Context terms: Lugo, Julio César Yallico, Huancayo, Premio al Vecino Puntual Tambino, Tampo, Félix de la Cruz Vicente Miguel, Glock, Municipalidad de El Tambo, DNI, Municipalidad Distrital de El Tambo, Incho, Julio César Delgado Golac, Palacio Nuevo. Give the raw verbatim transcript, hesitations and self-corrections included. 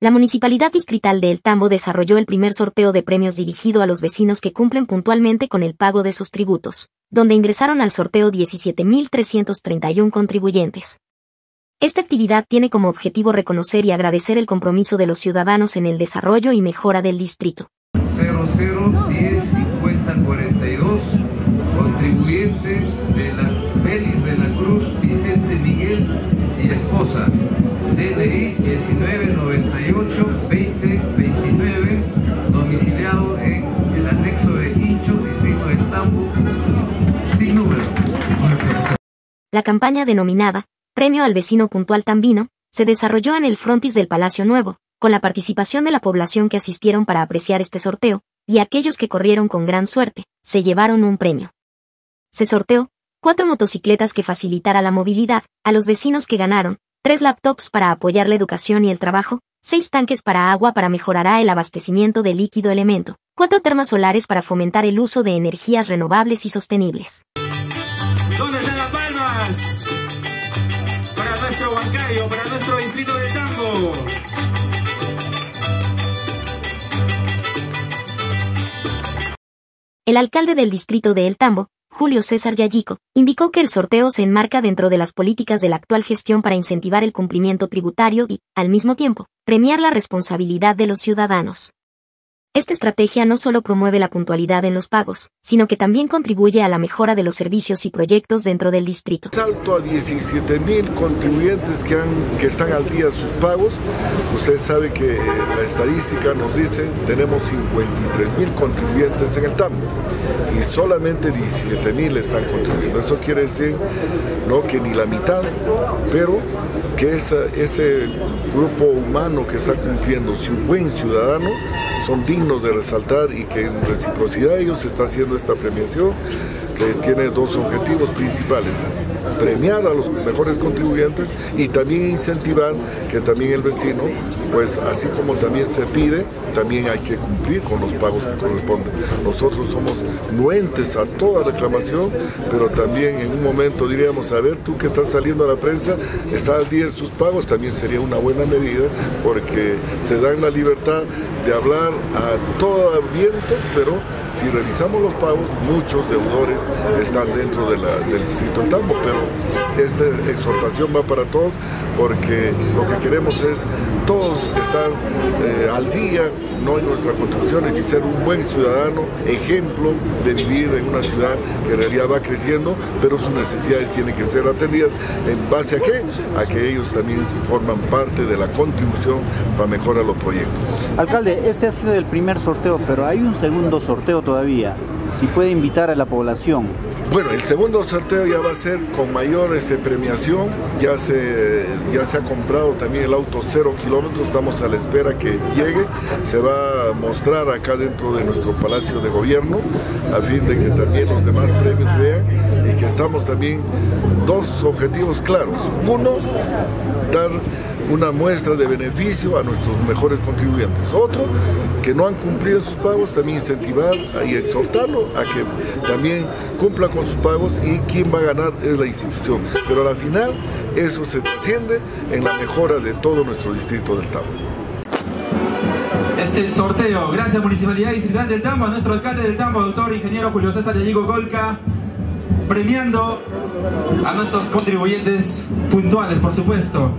La Municipalidad Distrital de El Tambo desarrolló el primer sorteo de premios dirigido a los vecinos que cumplen puntualmente con el pago de sus tributos, donde ingresaron al sorteo diecisiete mil trescientos treinta y uno contribuyentes. Esta actividad tiene como objetivo reconocer y agradecer el compromiso de los ciudadanos en el desarrollo y mejora del distrito. cero cero diez cincuenta cuarenta y dos, contribuyente de la Félix de la Cruz Vicente Miguel y esposa. D N I diecinueve noventa y ocho veinte veintinueve, domiciliado en el anexo de Incho, distrito de Tampo, sin número. La campaña denominada Premio al Vecino Puntual Tambino se desarrolló en el frontis del Palacio Nuevo, con la participación de la población que asistieron para apreciar este sorteo, y aquellos que corrieron con gran suerte se llevaron un premio. Se sorteó cuatro motocicletas que facilitara la movilidad a los vecinos que ganaron, tres laptops para apoyar la educación y el trabajo, seis tanques para agua para mejorar el abastecimiento de líquido elemento, cuatro termas solares para fomentar el uso de energías renovables y sostenibles. ¿Dónde están las palmas? Para nuestro Huancayo, para nuestro distrito de Tambo. El alcalde del distrito de El Tambo, Julio César Yallico, indicó que el sorteo se enmarca dentro de las políticas de la actual gestión para incentivar el cumplimiento tributario y, al mismo tiempo, premiar la responsabilidad de los ciudadanos. Esta estrategia no solo promueve la puntualidad en los pagos, sino que también contribuye a la mejora de los servicios y proyectos dentro del distrito. Salto a diecisiete mil contribuyentes que, han, que están al día de sus pagos. Usted sabe que la estadística nos dice tenemos cincuenta y tres mil contribuyentes en el Tambo y solamente diecisiete mil están contribuyendo. Eso quiere decir no que ni la mitad, pero que esa, ese grupo humano que está cumpliendo, si un buen ciudadano, son dignos de resaltar, y que en reciprocidad de ellos se está haciendo esta premiación, que tiene dos objetivos principales: premiar a los mejores contribuyentes y también incentivar que también el vecino, pues así como también se pide, también hay que cumplir con los pagos que corresponden. Nosotros somos nuentes a toda reclamación, pero también en un momento diríamos, a ver, tú que estás saliendo a la prensa, está al día de sus pagos, también sería una buena medida, porque se dan la libertad de hablar a todo viento, pero si revisamos los pagos, muchos deudores están dentro de la, del distrito del Tambo, pero esta exhortación va para todos, porque lo que queremos es todos estar eh, al día, no en nuestras construcciones, y ser un buen ciudadano, ejemplo de vivir en una ciudad que en realidad va creciendo, pero sus necesidades tienen que ser atendidas. ¿En base a qué? A que ellos también forman parte de la contribución para mejorar los proyectos. Alcalde, este ha sido el primer sorteo, pero hay un segundo sorteo todavía. Si puede invitar a la población. Bueno, el segundo sorteo ya va a ser con mayor este, premiación, ya se, ya se ha comprado también el auto cero kilómetros, estamos a la espera que llegue, se va a mostrar acá dentro de nuestro Palacio de Gobierno, a fin de que también los demás premios vean, y que estamos también dos objetivos claros: uno, dar una muestra de beneficio a nuestros mejores contribuyentes; otro, que no han cumplido sus pagos, también incentivar y exhortarlo a que también cumpla con sus pagos, y quien va a ganar es la institución, pero a la final eso se trasciende en la mejora de todo nuestro distrito del Tambo. Este sorteo, gracias Municipalidad Distrital del Tambo, a nuestro alcalde del Tambo, doctor ingeniero Julio César Delgado Golac, premiando a nuestros contribuyentes puntuales, por supuesto.